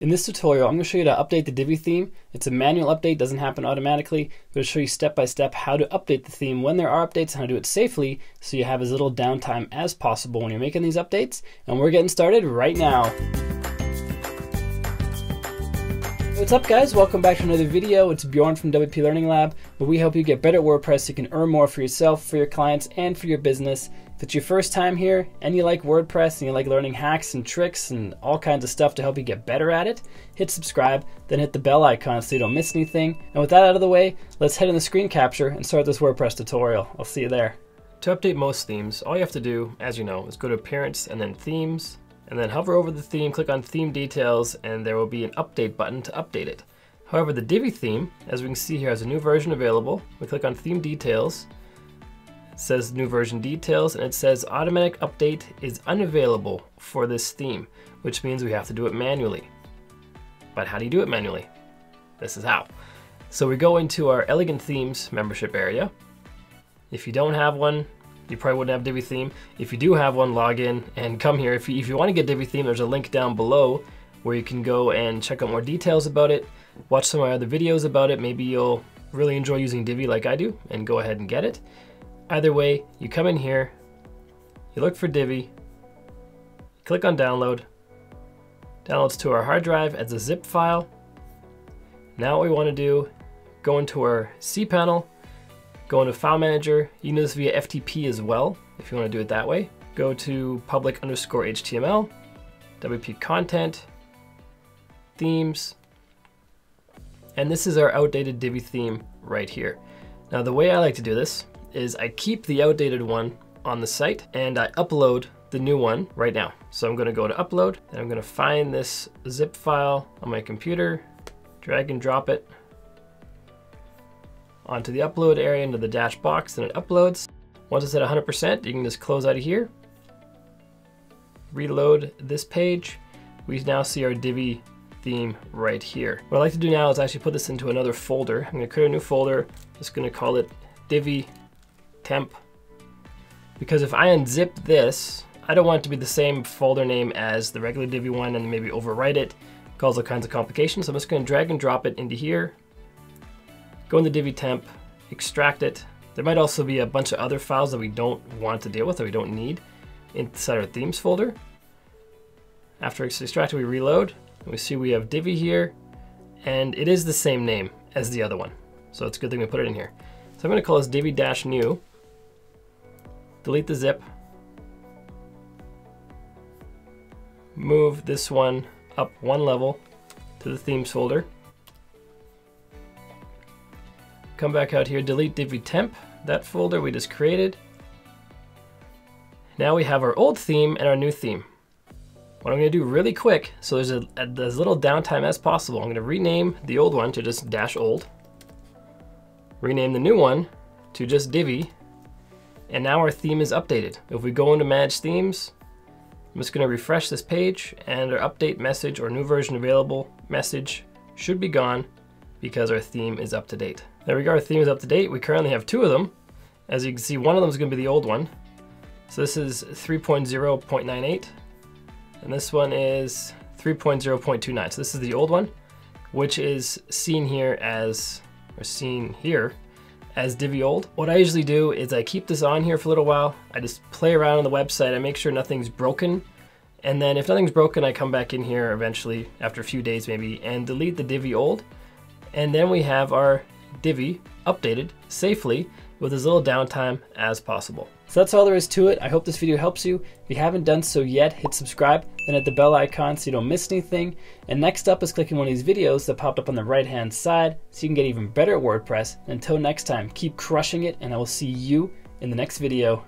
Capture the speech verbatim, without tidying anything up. In this tutorial, I'm going to show you how to update the Divi theme. It's a manual update, doesn't happen automatically, but I'll show you step by step how to update the theme when there are updates and how to do it safely so you have as little downtime as possible when you're making these updates. And we're getting started right now. What's up, guys? Welcome back to another video. It's Bjorn from W P Learning Lab, where we help you get better at WordPress so you can earn more for yourself, for your clients, and for your business. If it's your first time here and you like WordPress and you like learning hacks and tricks and all kinds of stuff to help you get better at it, hit subscribe, then hit the bell icon so you don't miss anything. And with that out of the way, let's head in the screen capture and start this WordPress tutorial. I'll see you there. To update most themes, all you have to do, as you know, is go to Appearance and then Themes, and then hover over the theme, click on Theme Details, and there will be an update button to update it. However, the Divi theme, as we can see here, has a new version available. We click on Theme Details, it says New Version Details, and it says Automatic Update is unavailable for this theme, which means we have to do it manually. But how do you do it manually? This is how. So we go into our Elegant Themes membership area. If you don't have one, you probably wouldn't have Divi theme. If you do have one, log in and come here. If you, if you want to get Divi theme, there's a link down below where you can go and check out more details about it, watch some of my other videos about it. Maybe you'll really enjoy using Divi like I do and go ahead and get it. Either way, you come in here, you look for Divi, click on download, downloads to our hard drive as a zip file. Now what we want to do, go into our cPanel, go into File Manager. You can do this via F T P as well, if you want to do it that way. Go to public underscore H T M L, W P content, themes, and this is our outdated Divi theme right here. Now the way I like to do this is I keep the outdated one on the site and I upload the new one right now. So I'm going to go to upload, and I'm going to find this zip file on my computer, drag and drop it onto the upload area, into the dash box, and it uploads. Once it's at one hundred percent, you can just close out of here, reload this page. We now see our Divi theme right here. What I like to do now is actually put this into another folder. I'm gonna create a new folder, just gonna call it Divi Temp, because if I unzip this, I don't want it to be the same folder name as the regular Divi one and maybe overwrite it, cause all kinds of complications. So I'm just gonna drag and drop it into here, go into Divi Temp, extract it. There might also be a bunch of other files that we don't want to deal with, that we don't need inside our themes folder. After it's extracted, we reload, and we see we have Divi here, and it is the same name as the other one. So it's a good thing we put it in here. So I'm gonna call this Divi-New, delete the zip, move this one up one level to the themes folder, come back out here, delete Divi Temp, that folder we just created. Now we have our old theme and our new theme. What I'm gonna do really quick, so there's a, a, as little downtime as possible, I'm gonna rename the old one to just dash old, rename the new one to just Divi, and now our theme is updated. If we go into Manage Themes, I'm just gonna refresh this page, and our update message or new version available message should be gone because our theme is up to date. There we go, our theme is up to date. We currently have two of them. As you can see, one of them is gonna be the old one. So this is three point zero point nine eight, and this one is three point zero point two nine. So this is the old one, which is seen here as, or seen here, as Divi Old. What I usually do is I keep this on here for a little while. I just play around on the website. I make sure nothing's broken. And then if nothing's broken, I come back in here eventually, after a few days maybe, and delete the Divi Old. And then we have our Divi updated safely with as little downtime as possible. So that's all there is to it. I hope this video helps you. If you haven't done so yet, hit subscribe, then hit the bell icon so you don't miss anything. And next up is clicking one of these videos that popped up on the right-hand side so you can get even better at WordPress. Until next time, keep crushing it, and I will see you in the next video.